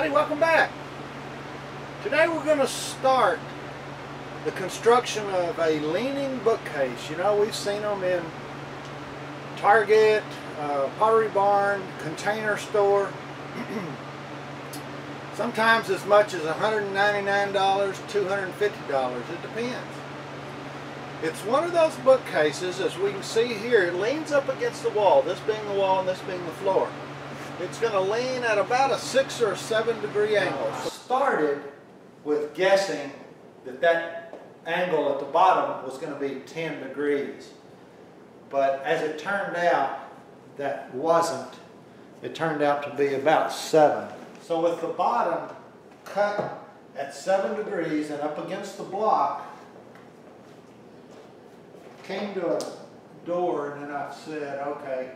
everybody, welcome back. Today we're going to start the construction of a leaning bookcase. You know, we've seen them in Target, Pottery Barn, Container Store. Sometimes as much as $199, $250, it depends. It's one of those bookcases, as we can see here, it leans up against the wall, this being the wall and this being the floor. It's going to lean at about a 6 or 7 degree angle. So started with guessing that that angle at the bottom was going to be 10 degrees. But as it turned out, that wasn't. It turned out to be about 7. So with the bottom cut at 7 degrees and up against the block, came to a door, and then I said, okay,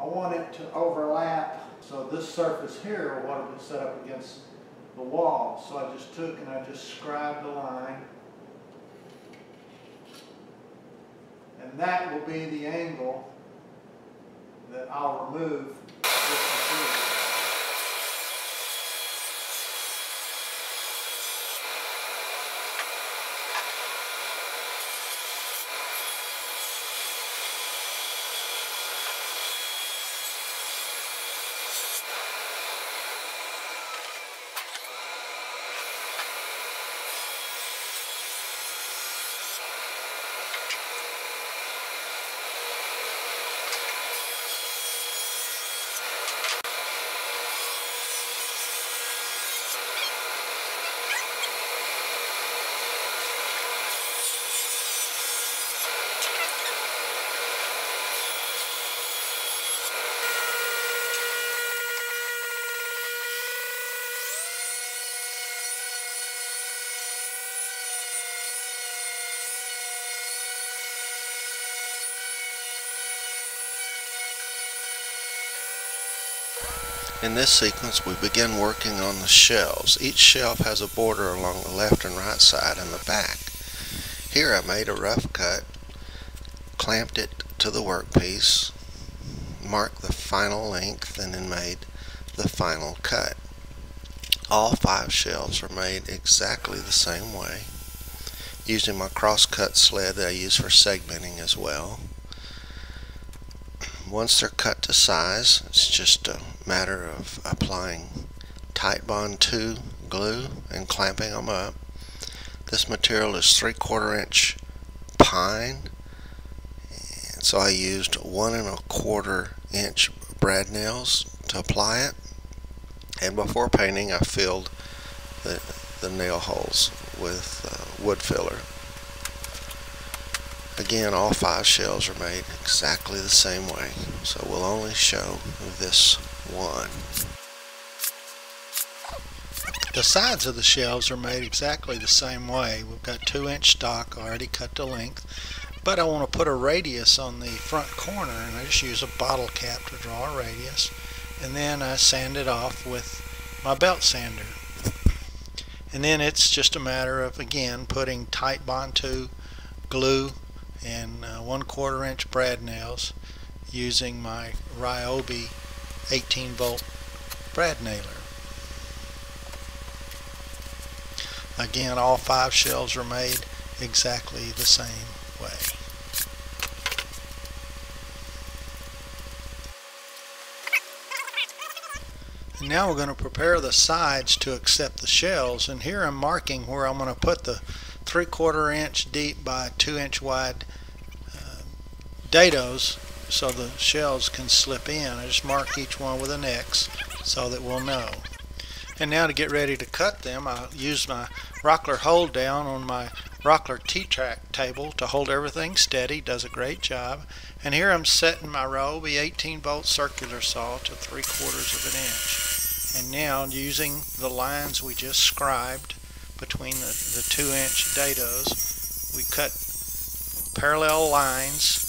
I want it to overlap. So this surface here, I wanted to set up against the wall. So I just took and I just scribed the line. And that will be the angle that I'll remove. In this sequence, we begin working on the shelves. Each shelf has a border along the left and right side and the back. Here I made a rough cut, clamped it to the workpiece, marked the final length, and then made the final cut. All 5 shelves are made exactly the same way, using my cross-cut sled that I use for segmenting as well. Once they're cut to size, it's just a matter of applying Titebond II glue and clamping them up. This material is 3/4 inch pine, and so I used 1 1/4 inch brad nails to apply it. And before painting, I filled the nail holes with wood filler. Again, all 5 shells are made exactly the same way, so we'll only show this one. The sides of the shelves are made exactly the same way. We've got 2-inch stock already cut to length, but I want to put a radius on the front corner, and I just use a bottle cap to draw a radius, and then I sand it off with my belt sander. And then it's just a matter of, again, putting Titebond II glue and 1/4 inch brad nails using my Ryobi 18-volt brad nailer. Again, all 5 shells are made exactly the same way. And now we're going to prepare the sides to accept the shells, and here I'm marking where I'm going to put the 3/4 inch deep by 2-inch wide dados so the shells can slip in. I just mark each one with an X so that we'll know. And now to get ready to cut them, I'll use my Rockler hold down on my Rockler T-track table to hold everything steady. Does a great job. And here I'm setting my Ryobi 18-volt circular saw to 3/4 of an inch. And now, using the lines we just scribed between the 2-inch dados, we cut parallel lines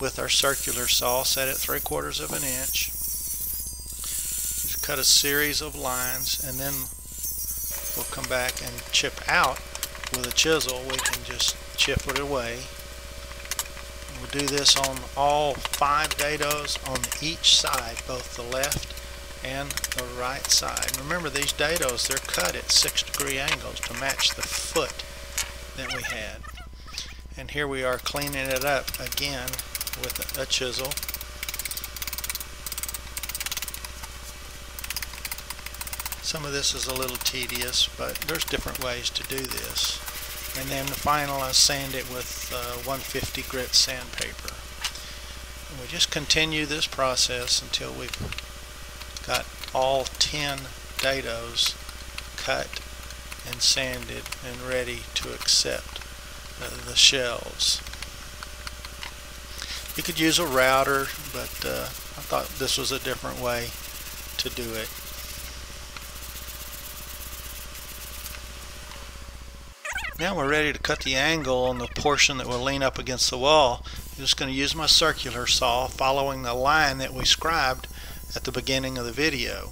with our circular saw set at 3/4 of an inch. Just cut a series of lines, and then we'll come back and chip out with a chisel. We can just chip it away. We'll do this on all 5 dados on each side, both the left and the right side. Remember, these dados, they're cut at 6 degree angles to match the foot that we had. And here we are cleaning it up again with a chisel. Some of this is a little tedious, but there's different ways to do this. And then the final, I sand it with 150 grit sandpaper. And we just continue this process until we've got all 10 dados cut and sanded and ready to accept the shells. You could use a router, but I thought this was a different way to do it. Now we're ready to cut the angle on the portion that will lean up against the wall. I'm just going to use my circular saw, following the line that we scribed at the beginning of the video.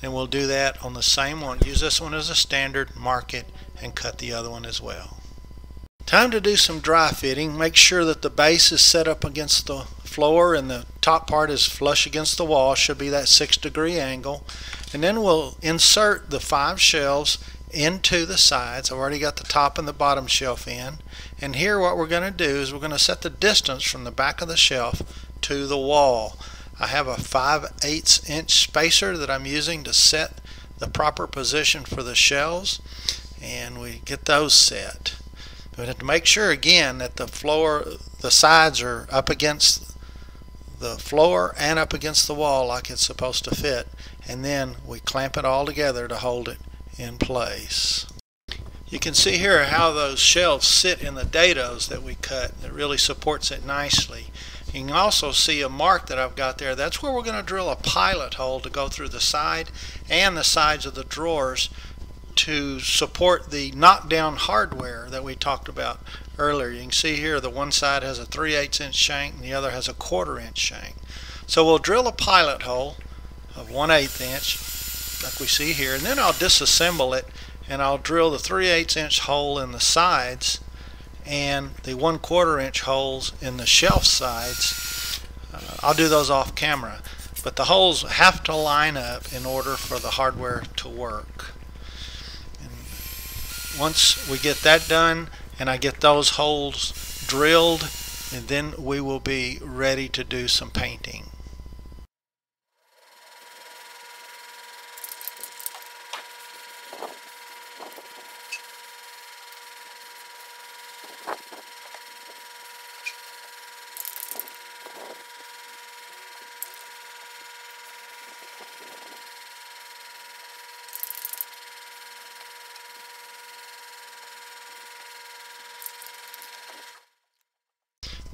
And we'll do that on the same one. Use this one as a standard, mark it, and cut the other one as well. Time to do some dry fitting. Make sure that the base is set up against the floor and the top part is flush against the wall. Should be that 6 degree angle. And then we'll insert the 5 shelves into the sides. I've already got the top and the bottom shelf in, and here what we're going to do is we're going to set the distance from the back of the shelf to the wall. I have a 5/8" spacer that I'm using to set the proper position for the shelves, and we get those set. We have to make sure again that the floor, the sides are up against the floor and up against the wall like it's supposed to fit, and then we clamp it all together to hold it in place. You can see here how those shelves sit in the dados that we cut. It really supports it nicely. You can also see a mark that I've got there. That's where we're going to drill a pilot hole to go through the side and the sides of the drawers to support the knockdown hardware that we talked about earlier. You can see here the one side has a 3/8" shank and the other has a 1/4" shank. So we'll drill a pilot hole of 1/8" like we see here, and then I'll disassemble it and I'll drill the 3/8" hole in the sides and the 1/4" holes in the shelf sides. I'll do those off camera, but the holes have to line up in order for the hardware to work. And once we get that done and I get those holes drilled, and then we will be ready to do some painting.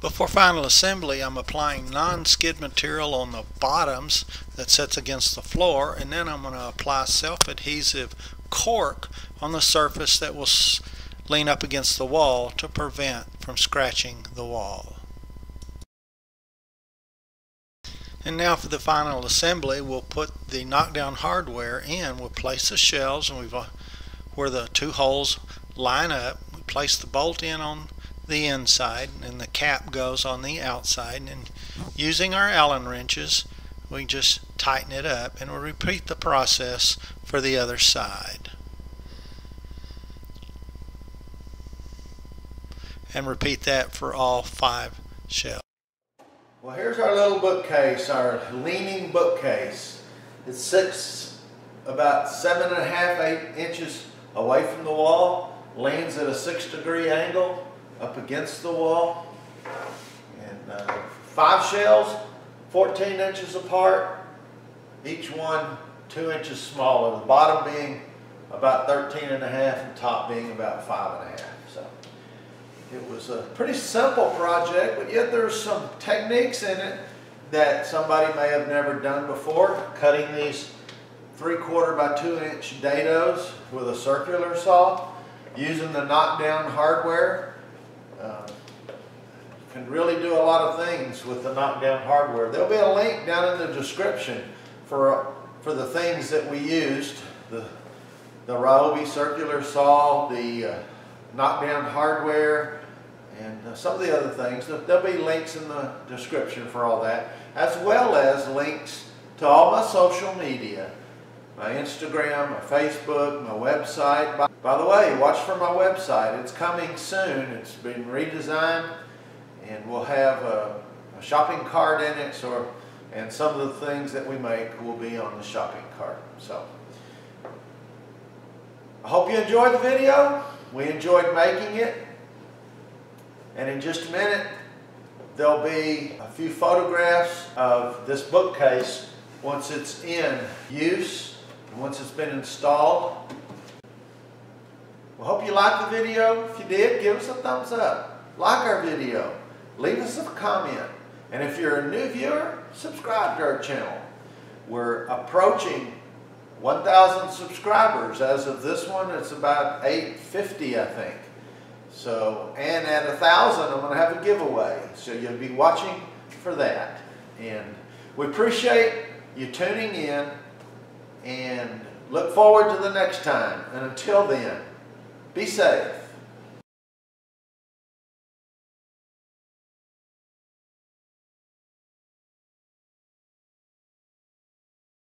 Before final assembly, I'm applying non-skid material on the bottoms that sets against the floor, and then I'm going to apply self-adhesive cork on the surface that will lean up against the wall to prevent from scratching the wall. And now for the final assembly, we'll put the knockdown hardware in. We'll place the shelves and where the 2 holes line up. We place the bolt in on the inside and the cap goes on the outside, and using our Allen wrenches we just tighten it up, and we'll repeat the process for the other side and repeat that for all 5 shelves. Well, here's our little bookcase, our leaning bookcase. It's about 7 1/2, 8 inches away from the wall, leans at a 6 degree angle up against the wall, and 5 shells 14 inches apart, each one 2 inches smaller, the bottom being about 13 1/2 and top being about 5 1/2. So it was a pretty simple project, but yet there's some techniques in it that somebody may have never done before. Cutting these 3/4 by 2" dados with a circular saw, using the knockdown hardware. Can really do a lot of things with the knockdown hardware. There'll be a link down in the description for the things that we used, the Ryobi circular saw, the knockdown hardware, and some of the other things. There'll be links in the description for all that, as well as links to all my social media, my Instagram, my Facebook, my website. By the way, watch for my website. It's coming soon. It's been redesigned and we'll have a shopping cart in it, and some of the things that we make will be on the shopping cart. So I hope you enjoyed the video. We enjoyed making it. And in just a minute, there'll be a few photographs of this bookcase once it's in use, once it's been installed. We hope you liked the video. If you did, give us a thumbs up. Like our video. Leave us a comment. And if you're a new viewer, subscribe to our channel. We're approaching 1,000 subscribers as of this one. It's about 850, I think. So, and at 1,000, I'm going to have a giveaway. So you'll be watching for that. And we appreciate you tuning in and look forward to the next time. And until then, be safe.